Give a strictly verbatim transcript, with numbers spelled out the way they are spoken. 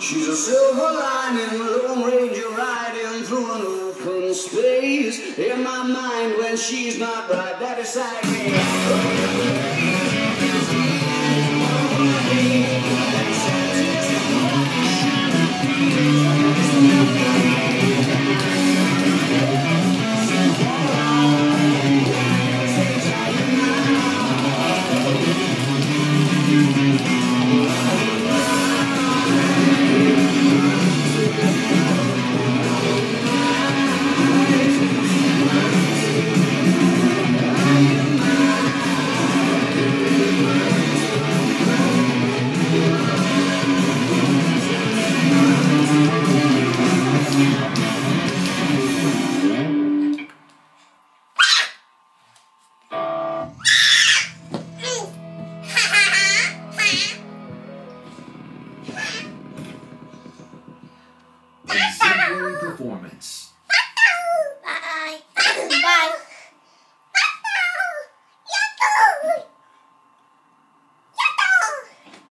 She's a silver lining, Lone Ranger riding through an open space. In my mind, when she's not right, that is like performance.